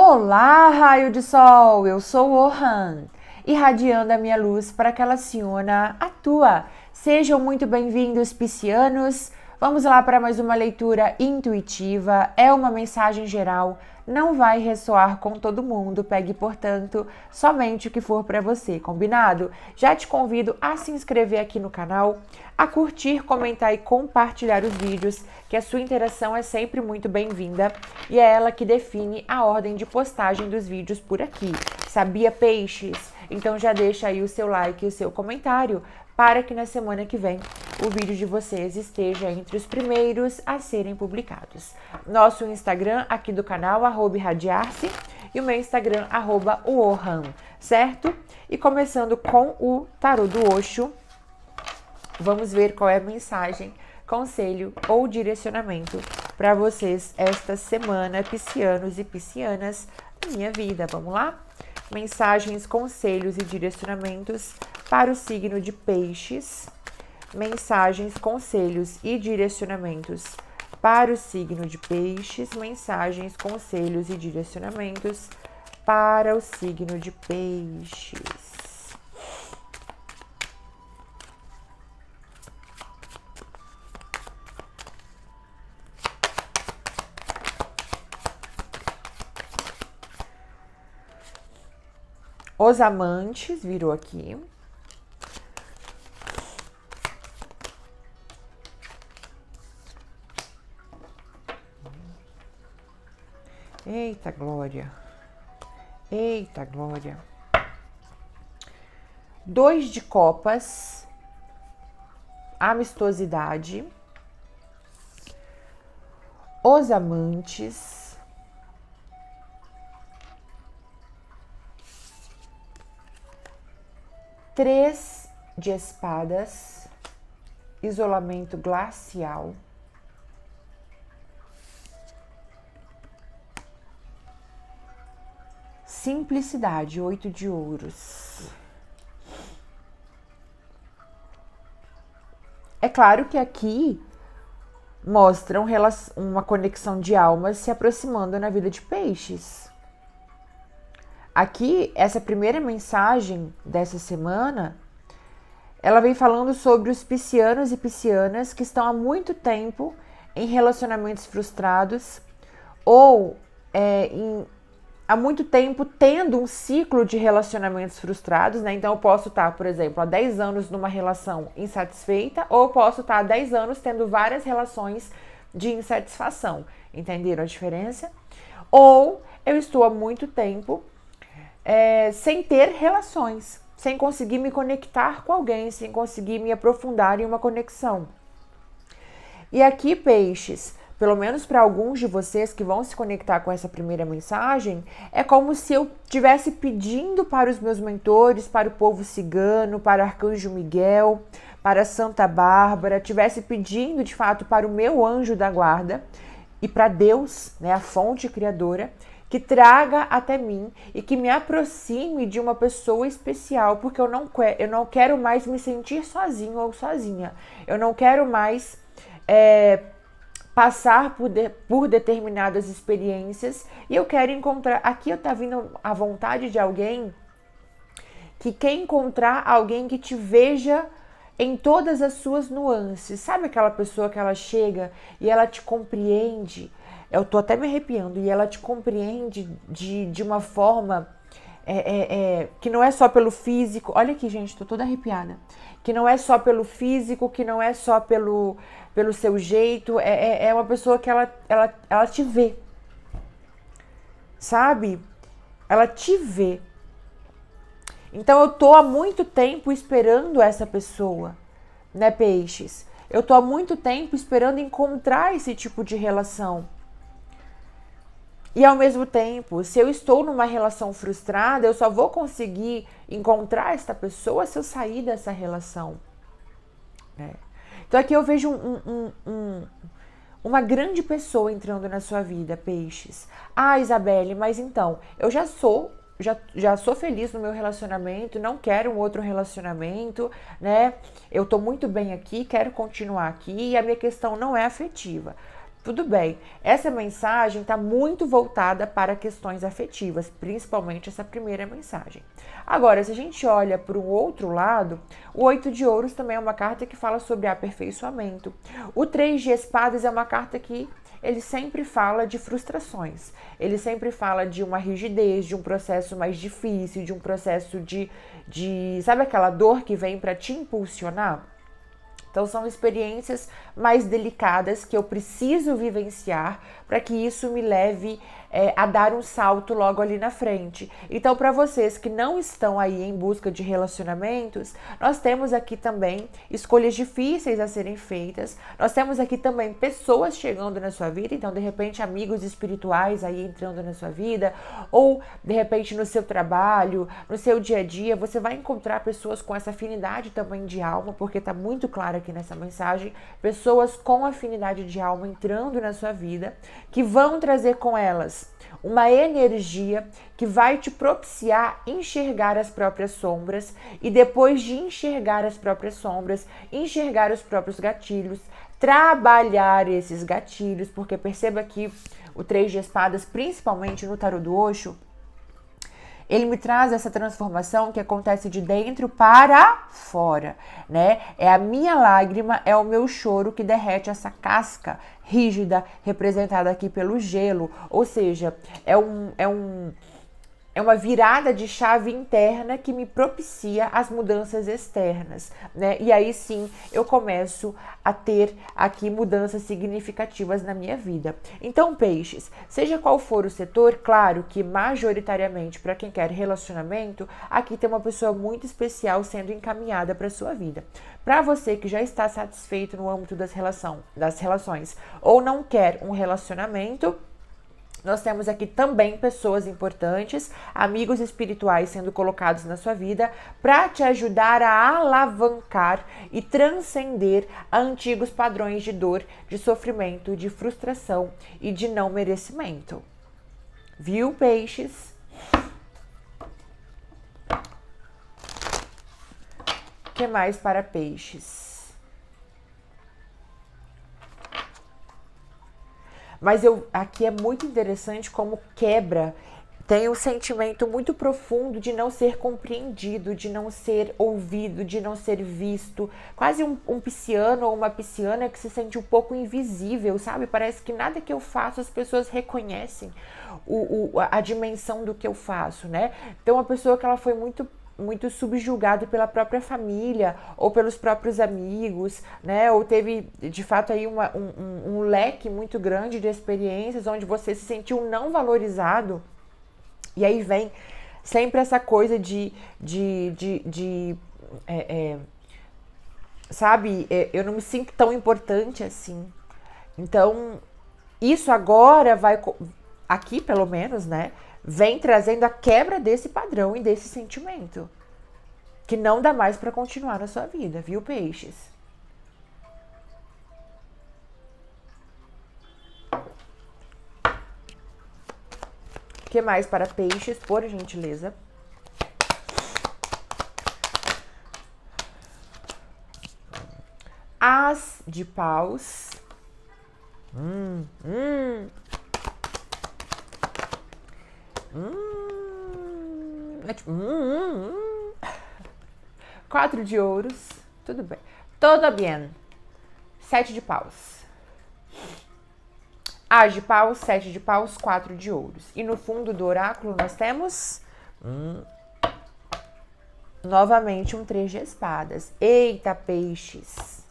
Olá, raio de sol, eu sou Wourhan, irradiando a minha luz para que ela se una à tua. Sejam muito bem-vindos, piscianos. Vamos lá para mais uma leitura intuitiva, é uma mensagem geral, não vai ressoar com todo mundo, pegue, portanto, somente o que for para você, combinado? Já te convido a se inscrever aqui no canal, a curtir, comentar e compartilhar os vídeos, que a sua interação é sempre muito bem-vinda e é ela que define a ordem de postagem dos vídeos por aqui. Sabia, peixes? Então já deixa aí o seu like e o seu comentário, para que na semana que vem o vídeo de vocês esteja entre os primeiros a serem publicados. Nosso Instagram aqui do canal, @irradiar-se, e o meu Instagram, @wourhan, certo? E começando com o Tarô do Osho, vamos ver qual é a mensagem, conselho ou direcionamento para vocês esta semana, piscianos e piscianas, na minha vida. Vamos lá? Mensagens, conselhos e direcionamentos para o signo de Peixes. Mensagens, conselhos e direcionamentos para o signo de Peixes. Mensagens, conselhos e direcionamentos para o signo de Peixes. Os amantes virou aqui. Eita glória, eita glória. 2 de copas, amistosidade, os amantes, três de espadas, isolamento glacial, simplicidade, 8 de ouros. É claro que aqui mostra uma conexão de almas se aproximando na vida de Peixes. Aqui, essa primeira mensagem dessa semana, ela vem falando sobre os piscianos e piscianas que estão há muito tempo em relacionamentos frustrados ou há muito tempo tendo um ciclo de relacionamentos frustrados, né? Então eu posso estar, por exemplo, há 10 anos numa relação insatisfeita, ou eu posso estar há 10 anos tendo várias relações de insatisfação. Entenderam a diferença? Ou eu estou há muito tempo sem ter relações, sem conseguir me conectar com alguém, sem conseguir me aprofundar em uma conexão. E aqui, peixes, pelo menos para alguns de vocês que vão se conectar com essa primeira mensagem, é como se eu estivesse pedindo para os meus mentores, para o povo cigano, para Arcanjo Miguel, para Santa Bárbara, estivesse pedindo de fato para o meu anjo da guarda e para Deus, né, a fonte criadora, que traga até mim e que me aproxime de uma pessoa especial, porque eu não quero mais me sentir sozinho ou sozinha, eu não quero mais passar por determinadas experiências, e eu quero encontrar, aqui eu tá vindo a vontade de alguém, que quer encontrar alguém que te veja em todas as suas nuances, sabe aquela pessoa que ela chega e ela te compreende, eu tô até me arrepiando, e ela te compreende de uma forma que não é só pelo físico, olha aqui gente, tô toda arrepiada, que não é só pelo físico, que não é só pelo seu jeito, é uma pessoa que ela te vê, sabe? Ela te vê. Então eu tô há muito tempo esperando essa pessoa, né, peixes? Eu tô há muito tempo esperando encontrar esse tipo de relação. E ao mesmo tempo, se eu estou numa relação frustrada, eu só vou conseguir encontrar esta pessoa se eu sair dessa relação, né? Então aqui eu vejo uma grande pessoa entrando na sua vida, peixes. Ah, Isabelle, mas então, eu já sou feliz no meu relacionamento, não quero um outro relacionamento, né? Eu tô muito bem aqui, quero continuar aqui e a minha questão não é afetiva. Tudo bem, essa mensagem está muito voltada para questões afetivas, principalmente essa primeira mensagem. Agora, se a gente olha para o outro lado, o 8 de ouros também é uma carta que fala sobre aperfeiçoamento. O 3 de espadas é uma carta que ele sempre fala de frustrações, ele sempre fala de uma rigidez, de um processo mais difícil, de um processo de sabe aquela dor que vem para te impulsionar? Então são experiências mais delicadas que eu preciso vivenciar para que isso me leve a dar um salto logo ali na frente. Então para vocês que não estão aí em busca de relacionamentos, nós temos aqui também escolhas difíceis a serem feitas, nós temos aqui também pessoas chegando na sua vida, então de repente amigos espirituais aí entrando na sua vida, ou de repente no seu trabalho, no seu dia a dia, você vai encontrar pessoas com essa afinidade também de alma, porque está muito claro aqui nessa mensagem, pessoas com afinidade de alma entrando na sua vida, que vão trazer com elas uma energia que vai te propiciar enxergar as próprias sombras e depois de enxergar as próprias sombras, enxergar os próprios gatilhos, trabalhar esses gatilhos, porque perceba que o 3 de espadas, principalmente no tarô do Osho, ele me traz essa transformação que acontece de dentro para fora, né? É a minha lágrima, é o meu choro que derrete essa casca rígida representada aqui pelo gelo. Ou seja, é uma virada de chave interna que me propicia as mudanças externas, né? E aí sim, eu começo a ter aqui mudanças significativas na minha vida. Então, peixes, seja qual for o setor, claro que majoritariamente para quem quer relacionamento, aqui tem uma pessoa muito especial sendo encaminhada para sua vida. Para você que já está satisfeito no âmbito das relações ou não quer um relacionamento, nós temos aqui também pessoas importantes, amigos espirituais sendo colocados na sua vida para te ajudar a alavancar e transcender antigos padrões de dor, de sofrimento, de frustração e de não merecimento. Viu, peixes? O que mais para peixes? Mas aqui é muito interessante como quebra, tem um sentimento muito profundo de não ser compreendido, de não ser ouvido, de não ser visto. Quase um pisciano ou uma pisciana que se sente um pouco invisível, sabe? Parece que nada que eu faço as pessoas reconhecem a dimensão do que eu faço, né? Então uma pessoa que ela foi muito subjugado pela própria família ou pelos próprios amigos, né? Ou teve, de fato, aí um leque muito grande de experiências onde você se sentiu não valorizado. E aí vem sempre essa coisa de eu não me sinto tão importante assim. Então, isso agora vai, aqui pelo menos, né? Vem trazendo a quebra desse padrão e desse sentimento, que não dá mais para continuar na sua vida, viu, peixes? O que mais para peixes, por gentileza? As de paus. É tipo, 4 de ouros, tudo bem, todo bem. 7 de paus, as de paus, 7 de paus, 4 de ouros. E no fundo do oráculo nós temos novamente um 3 de espadas. Eita, peixes!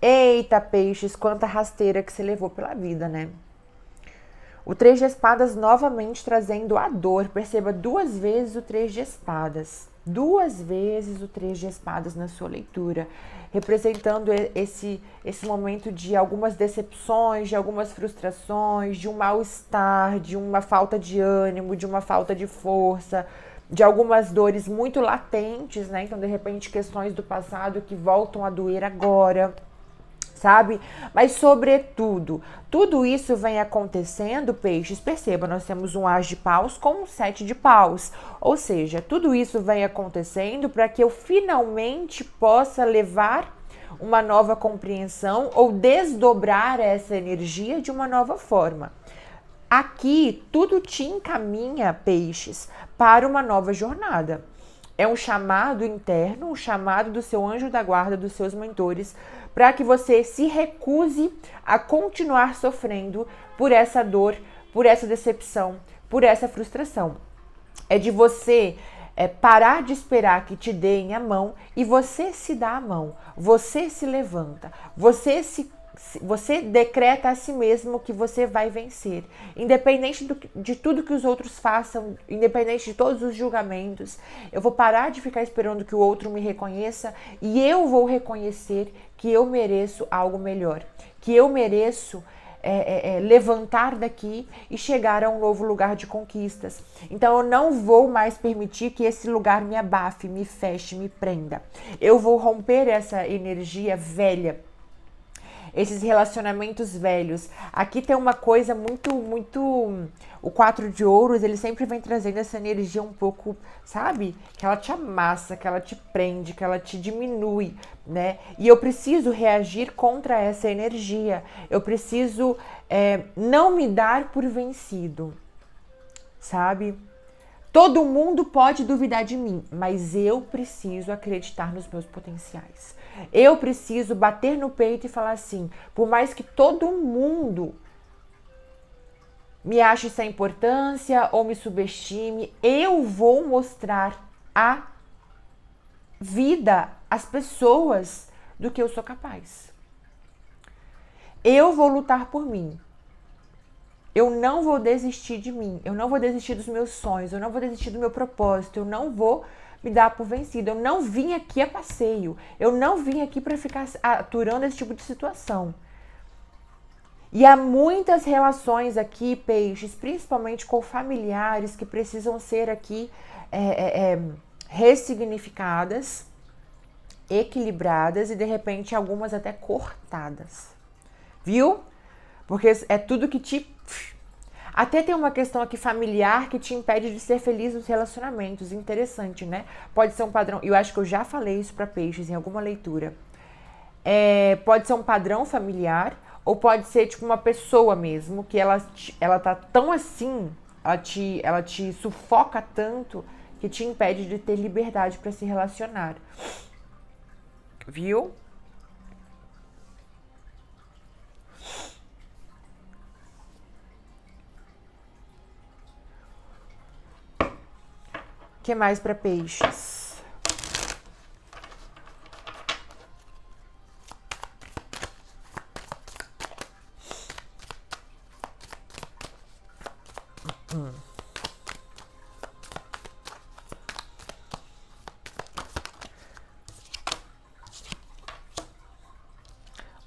Eita, peixes, quanta rasteira que você levou pela vida, né? O 3 de espadas novamente trazendo a dor. Perceba 2 vezes o 3 de espadas. 2 vezes o 3 de espadas na sua leitura. Representando esse momento de algumas decepções, de algumas frustrações, de um mal-estar, de uma falta de ânimo, de uma falta de força, de algumas dores muito latentes, né? Então, de repente, questões do passado que voltam a doer agora, sabe? Mas sobretudo, tudo isso vem acontecendo, peixes, perceba, nós temos um as de paus com um 7 de paus, ou seja, tudo isso vem acontecendo para que eu finalmente possa levar uma nova compreensão ou desdobrar essa energia de uma nova forma. Aqui, tudo te encaminha, peixes, para uma nova jornada. É um chamado interno, um chamado do seu anjo da guarda, dos seus mentores, para que você se recuse a continuar sofrendo por essa dor, por essa decepção, por essa frustração. É de você parar de esperar que te deem a mão e você se dá a mão, você se levanta, você decreta a si mesmo que você vai vencer, independente de tudo que os outros façam, independente de todos os julgamentos. Eu vou parar de ficar esperando que o outro me reconheça e eu vou reconhecer que eu mereço algo melhor, que eu mereço levantar daqui e chegar a um novo lugar de conquistas. Então eu não vou mais permitir que esse lugar me abafe, me feche, me prenda. Eu vou romper essa energia velha, esses relacionamentos velhos. Aqui tem uma coisa muito... O 4 de ouros, ele sempre vem trazendo essa energia um pouco, sabe? Que ela te amassa, que ela te prende, que ela te diminui, né? E eu preciso reagir contra essa energia. Eu preciso não me dar por vencido, sabe? Todo mundo pode duvidar de mim, mas eu preciso acreditar nos meus potenciais. Eu preciso bater no peito e falar assim, por mais que todo mundo me ache sem importância ou me subestime, eu vou mostrar à vida, às pessoas, do que eu sou capaz. Eu vou lutar por mim. Eu não vou desistir de mim, eu não vou desistir dos meus sonhos, eu não vou desistir do meu propósito, eu não vou me dar por vencido, eu não vim aqui a passeio, eu não vim aqui para ficar aturando esse tipo de situação. E há muitas relações aqui, peixes, principalmente com familiares, que precisam ser aqui ressignificadas, equilibradas e de repente algumas até cortadas, viu? Porque é tudo que te... Até tem uma questão aqui familiar que te impede de ser feliz nos relacionamentos. Interessante, né? Pode ser um padrão... Eu acho que eu já falei isso para peixes em alguma leitura. Pode ser um padrão familiar ou pode ser tipo uma pessoa mesmo que ela tá tão assim, ela te sufoca tanto que te impede de ter liberdade para se relacionar. Viu? O que mais para peixes?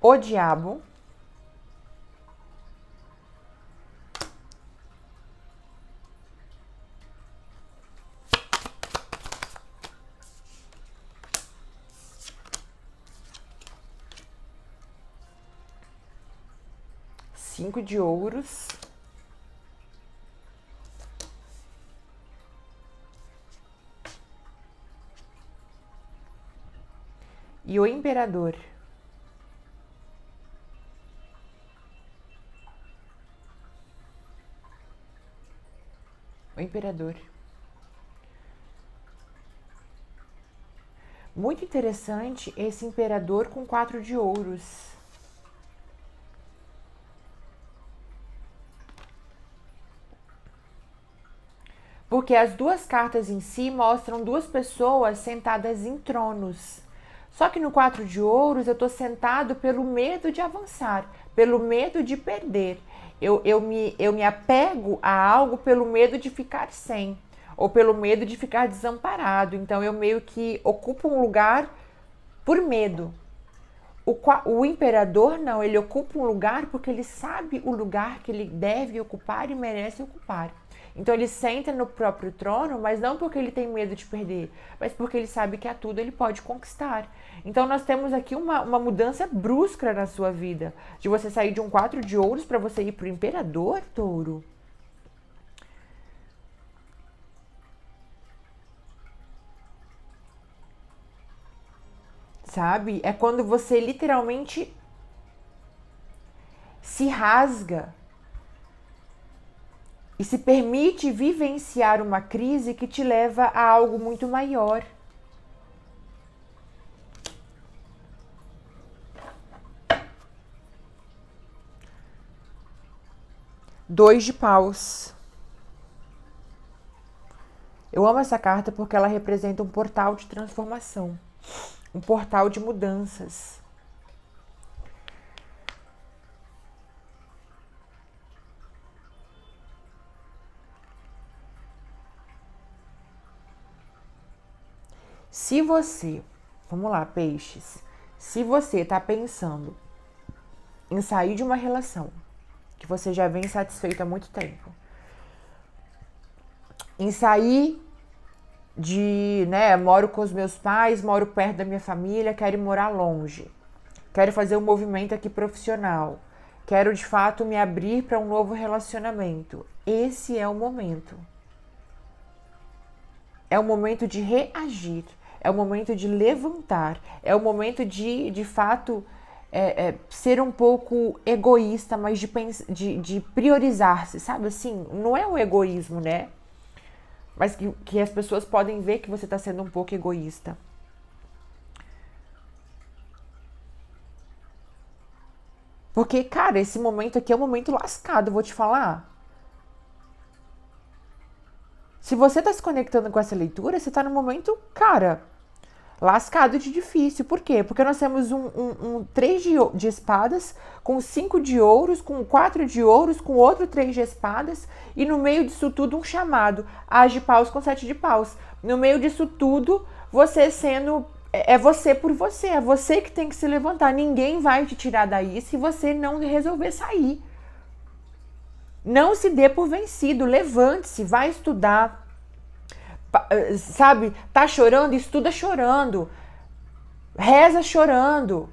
O diabo. De ouros, e o imperador. O imperador. Muito interessante esse imperador com 4 de ouros. Porque as duas cartas em si mostram duas pessoas sentadas em tronos. Só que no 4 de ouros eu tô sentado pelo medo de avançar, pelo medo de perder. Eu me apego a algo pelo medo de ficar sem, ou pelo medo de ficar desamparado. Então eu meio que ocupo um lugar por medo. O imperador não, ele ocupa um lugar porque ele sabe o lugar que ele deve ocupar e merece ocupar. Então ele senta no próprio trono, mas não porque ele tem medo de perder, mas porque ele sabe que a tudo ele pode conquistar. Então nós temos aqui uma mudança brusca na sua vida, de você sair de um 4 de ouros para você ir para o imperador, touro. sabe? É quando você literalmente se rasga e se permite vivenciar uma crise que te leva a algo muito maior. Dois de paus. Eu amo essa carta porque ela representa um portal de transformação, um portal de mudanças. Se você, vamos lá, peixes, se você tá pensando em sair de uma relação que você já vem insatisfeito há muito tempo, em sair de, moro com os meus pais, moro perto da minha família, quero ir morar longe, quero fazer um movimento aqui profissional, quero de fato me abrir para um novo relacionamento. Esse é o momento. É o momento de reagir, é o momento de levantar, é o momento de fato ser um pouco egoísta, mas de priorizar-se, sabe? Assim, não é um egoísmo, né? Mas que as pessoas podem ver que você está sendo um pouco egoísta. Porque, cara, esse momento aqui é um momento lascado, vou te falar. Se você está se conectando com essa leitura, você está num momento, cara, lascado de difícil. Por quê? Porque nós temos um 3 de espadas, com 5 de ouros, com 4 de ouros, com outro 3 de espadas, e no meio disso tudo um chamado, as de paus com 7 de paus. No meio disso tudo, você sendo, é você por você, é você que tem que se levantar. Ninguém vai te tirar daí se você não resolver sair. Não se dê por vencido, levante-se, vai estudar, sabe? Tá chorando, estuda chorando, reza chorando,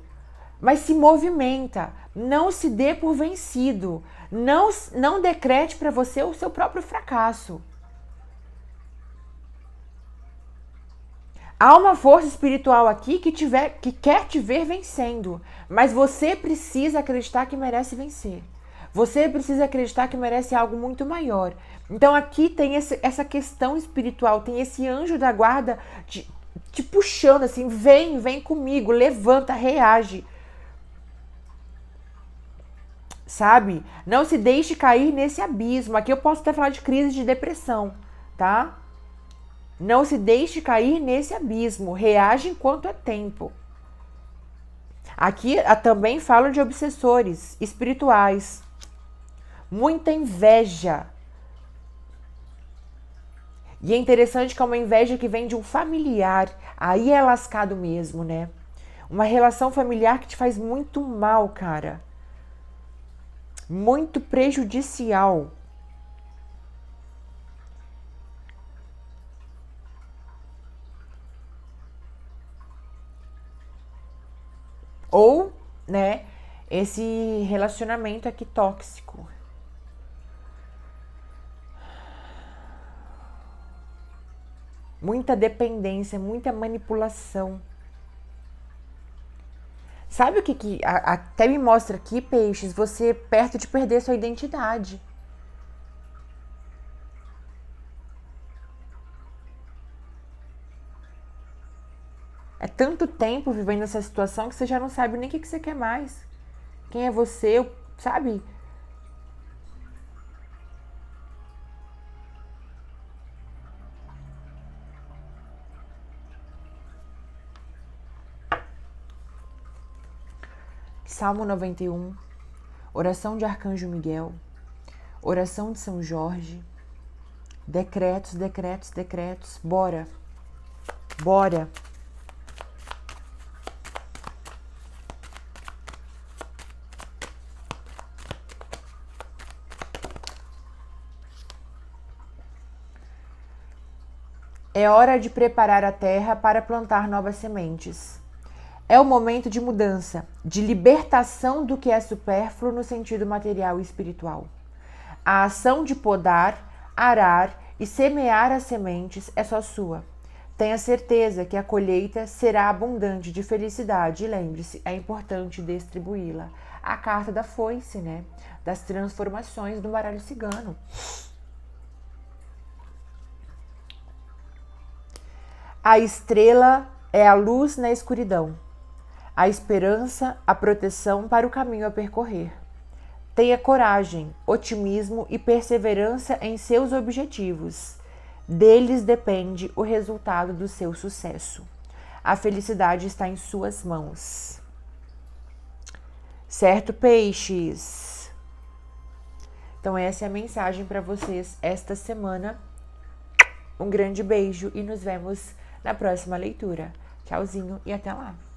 mas se movimenta, não se dê por vencido, não decrete para você o seu próprio fracasso. Há uma força espiritual aqui que quer te ver vencendo, mas você precisa acreditar que merece vencer. Você precisa acreditar que merece algo muito maior. Então aqui tem essa questão espiritual, tem esse anjo da guarda te puxando assim, vem comigo, levanta, reage. Sabe? Não se deixe cair nesse abismo. Aqui eu posso até falar de crise de depressão, tá? Não se deixe cair nesse abismo, reage enquanto é tempo. Aqui também falo de obsessores espirituais. Muita inveja. E é interessante que é uma inveja que vem de um familiar. Aí é lascado mesmo, né? Uma relação familiar que te faz muito mal, cara. Muito prejudicial. Ou, né, esse relacionamento aqui tóxico. Muita dependência, muita manipulação. Sabe o que até me mostra aqui, peixes? Você perto de perder sua identidade. É tanto tempo vivendo essa situação que você já não sabe nem o que você quer mais. Quem é você, sabe? Salmo 91, oração de Arcanjo Miguel, oração de São Jorge, decretos, decretos, decretos, bora, bora. É hora de preparar a terra para plantar novas sementes. É o momento de mudança, de libertação do que é supérfluo no sentido material e espiritual. A ação de podar, arar e semear as sementes é só sua. Tenha certeza que a colheita será abundante de felicidade e lembre-se, é importante distribuí-la. A carta da foice, né? Das transformações do baralho cigano. A estrela é a luz na escuridão, a esperança, a proteção para o caminho a percorrer. Tenha coragem, otimismo e perseverança em seus objetivos. Deles depende o resultado do seu sucesso. A felicidade está em suas mãos. Certo, peixes? Então essa é a mensagem para vocês esta semana. Um grande beijo e nos vemos na próxima leitura. Tchauzinho e até lá!